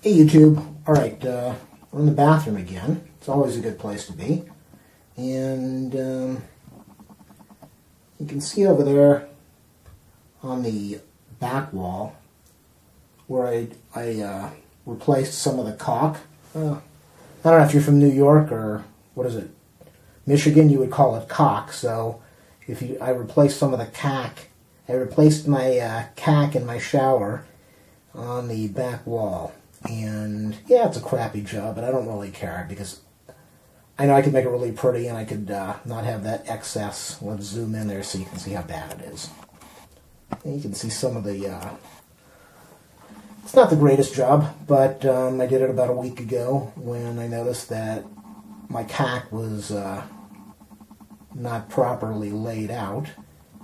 Hey YouTube. Alright, we're in the bathroom again. It's always a good place to be. And you can see over there on the back wall where I replaced some of the caulk. I don't know if you're from New York or what is it, Michigan, you would call it caulk. So if you, I replaced some of the caulk. I replaced my caulk in my shower on the back wall. And yeah, it's a crappy job, but I don't really care because I know I could make it really pretty and I could not have that excess. Let's zoom in there so you can see how bad it is. And you can see some of the... it's not the greatest job, but I did it about a week ago when I noticed that my caulk was not properly laid out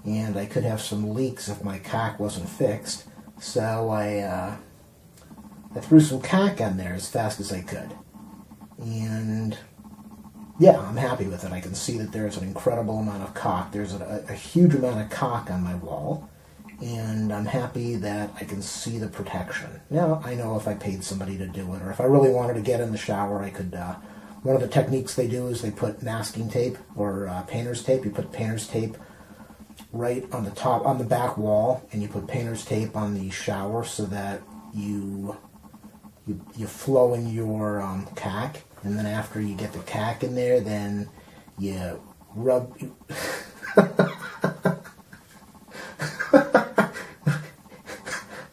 and I could have some leaks if my caulk wasn't fixed. So I threw some caulk on there as fast as I could. And yeah, I'm happy with it. I can see that there's an incredible amount of caulk. There's a huge amount of caulk on my wall. And I'm happy that I can see the protection. Now, I know if I paid somebody to do it, or if I really wanted to get in the shower, I could... one of the techniques they do is they put masking tape or painter's tape. You put painter's tape right on the top, on the back wall, and you put painter's tape on the shower so that you flow in your caulk, and then after you get the caulk in there, then you rub...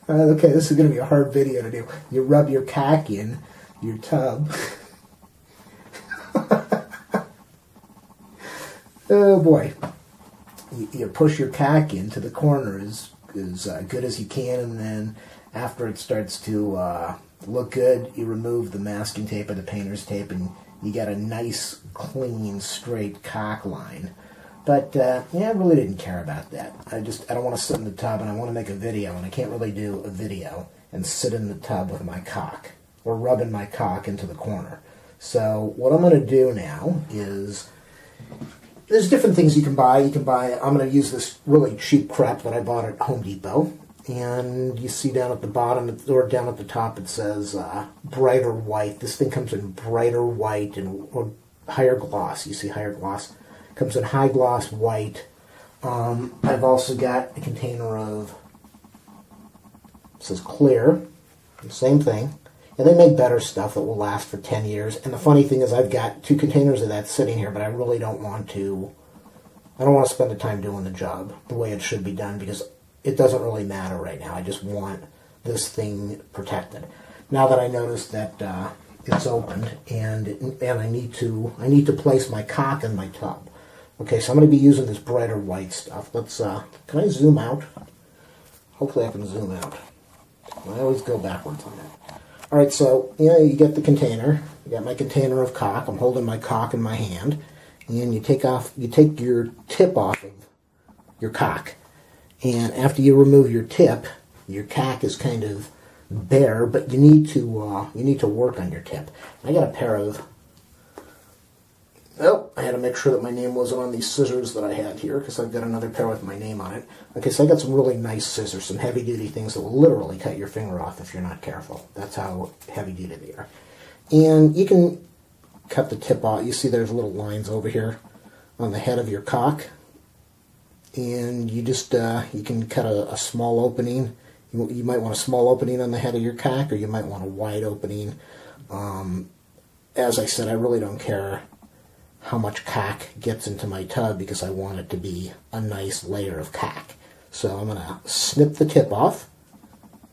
Okay, this is going to be a hard video to do. You rub your caulk in your tub. Oh boy. You push your caulk into the corner as good as you can, and then after it starts to look good, you remove the masking tape or the painter's tape, and you got a nice, clean, straight caulk line. But yeah, I really didn't care about that. I don't want to sit in the tub, and I want to make a video, and I can't really do a video and sit in the tub with my caulk or rubbing my caulk into the corner. So what I'm going to do now is... There's different things you can buy. You can buy, I'm going to use this really cheap crap that I bought at Home Depot. And you see down at the bottom, or down at the top, it says brighter white. This thing comes in brighter white and or higher gloss. You see higher gloss? Comes in high gloss white. I've also got a container of, it says clear, same thing. And they make better stuff that will last for 10 years. And the funny thing is I've got 2 containers of that sitting here, but I really don't want to, I don't want to spend the time doing the job the way it should be done because it doesn't really matter right now. I just want this thing protected. Now that I noticed that it's opened and I need to place my caulk in my tub. Okay, so I'm going to be using this brighter white stuff. Let's can I zoom out? Hopefully I can zoom out. I always go backwards on that. All right, so you know you get the container. You got my container of caulk. I'm holding my caulk in my hand, and you take your tip off of your caulk. And after you remove your tip, your caulk is kind of bare, but you need to work on your tip. I got a pair of... Oh, I had to make sure that my name wasn't on these scissors that I had here because I've got another pair with my name on it. Okay, so I got some really nice scissors, some heavy-duty things that will literally cut your finger off if you're not careful. That's how heavy-duty they are. And you can cut the tip off. You see there's little lines over here on the head of your caulk. And you just, you can cut a small opening. You might want a small opening on the head of your caulk, or you might want a wide opening. As I said, I really don't care how much caulk gets into my tub because I want it to be a nice layer of caulk. So I'm going to snip the tip off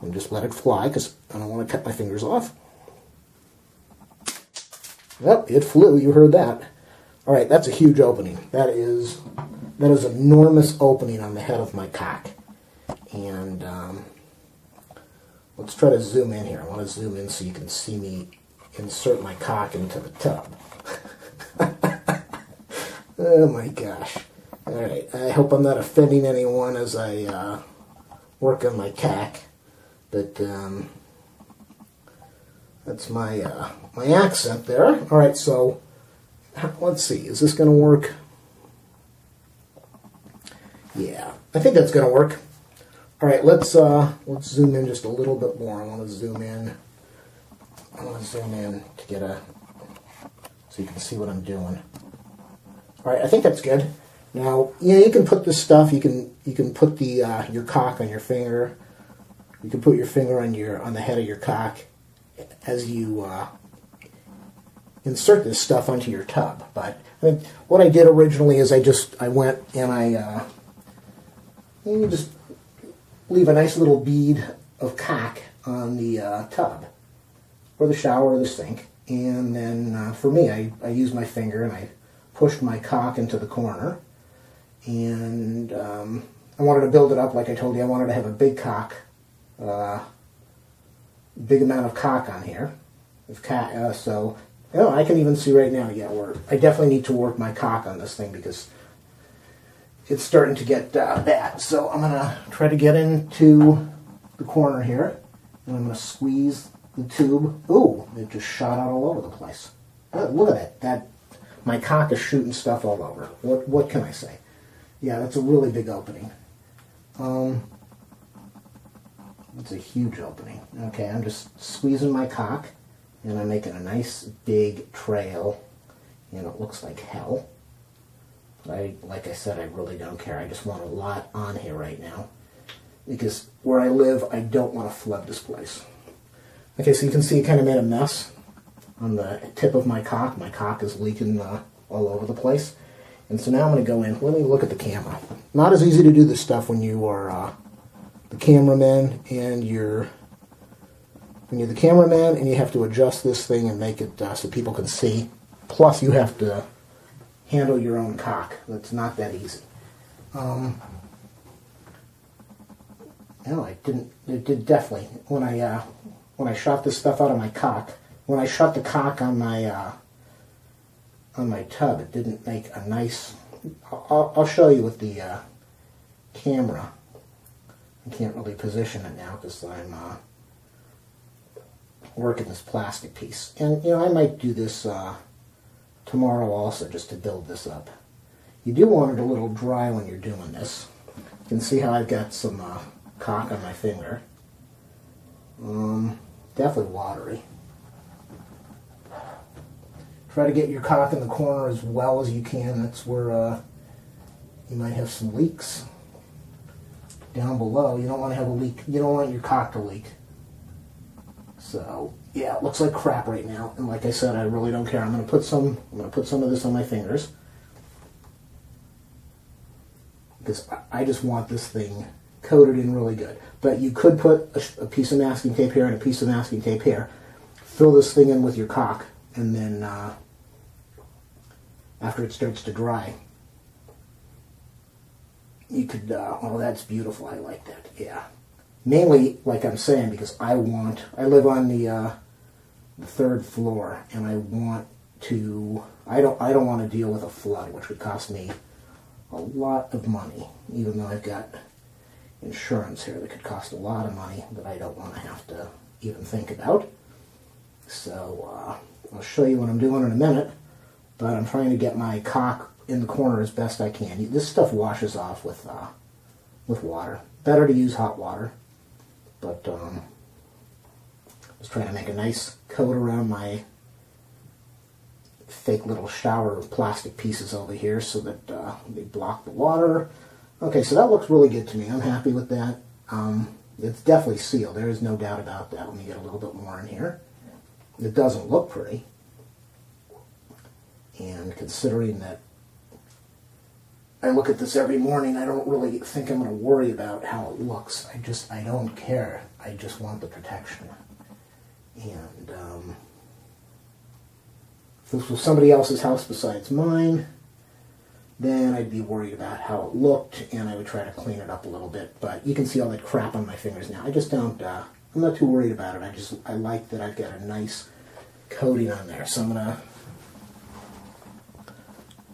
and just let it fly because I don't want to cut my fingers off. Well, it flew. You heard that. All right, that's a huge opening. That is an enormous opening on the head of my caulk. And let's try to zoom in here. I want to zoom in so you can see me insert my caulk into the tub. Oh my gosh. Alright, I hope I'm not offending anyone as I work on my caulk. But that's my my accent there. Alright, so let's see, is this going to work? Yeah, I think that's going to work. Alright, let's zoom in just a little bit more. I want to zoom in I'm going to zoom in to get a, so you can see what I'm doing. All right, I think that's good. Now, yeah, you can put this stuff. You can put the your cock on your finger. You can put your finger on your the head of your cock as you insert this stuff onto your tub. But I mean, what I did originally is I went and you just leave a nice little bead of cock on the tub or the shower or the sink, and then for me, I used my finger and I pushed my cock into the corner, and I wanted to build it up. Like I told you, I wanted to have a big cock, big amount of cock on here. So you know, I can even see right now, yeah, I definitely need to work my cock on this thing because it's starting to get bad. So I'm going to try to get into the corner here, and I'm going to squeeze the tube. Ooh, it just shot out all over the place. Oh, look at it. My cock is shooting stuff all over. What can I say? Yeah, that's a really big opening. It's a huge opening. Okay, I'm just squeezing my cock, and I'm making a nice big trail, and it looks like hell. Like I said, I really don't care. I just want a lot on here right now, because where I live, I don't want to flood this place. Okay, so you can see it kind of made a mess on the tip of my cock. My cock is leaking all over the place. And so now I'm going to go in. Let me look at the camera. Not as easy to do this stuff when you are the cameraman and when you're the cameraman and you have to adjust this thing and make it so people can see. Plus you have to handle your own cock. That's not that easy. No, I didn't. It did definitely. When I shot this stuff out of my cock, when I shot the cock on my tub, it didn't make a nice. I'll show you with the camera. I can't really position it now because I'm working this plastic piece, and you know I might do this tomorrow also just to build this up. You do want it a little dry when you're doing this. You can see how I've got some cock on my finger. Definitely watery. Try to get your cock in the corner as well as you can. That's where you might have some leaks. Down below, you don't want to have a leak. You don't want your cock to leak. So yeah, it looks like crap right now. And like I said, I really don't care. I'm gonna put some of this on my fingers because I just want this thing coated in really good. But you could put a piece of masking tape here and a piece of masking tape here. Fill this thing in with your cock. And then after it starts to dry, you could, oh, that's beautiful. I like that, yeah. Mainly, like I'm saying, because I live on the third floor, and I don't want to deal with a flood, which would cost me a lot of money, even though I've got insurance here that could cost a lot of money that I don't want to have to even think about. So, I'll show you what I'm doing in a minute, but I'm trying to get my cock in the corner as best I can. This stuff washes off with water. Better to use hot water, but just trying to make a nice coat around my fake little shower of plastic pieces over here so that they block the water. Okay, so that looks really good to me. I'm happy with that. It's definitely sealed. There is no doubt about that. Let me get a little bit more in here. It doesn't look pretty, and considering that I look at this every morning, I don't really think I'm going to worry about how it looks. I don't care. I just want the protection. And if this was somebody else's house besides mine, then I'd be worried about how it looked, and I would try to clean it up a little bit. But you can see all that crap on my fingers now. I just don't. I'm not too worried about it. I like that I've got a nice coating on there. So I'm gonna,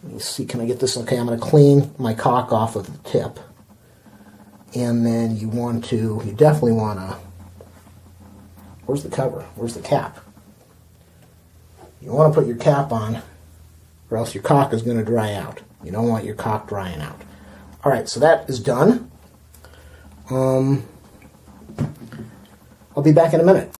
let me see, can I get this? Okay, I'm gonna clean my cock off of the tip. And then you definitely wanna, where's the cover? Where's the cap? You wanna put your cap on or else your cock is gonna dry out. You don't want your cock drying out. All right, so that is done. I'll be back in a minute.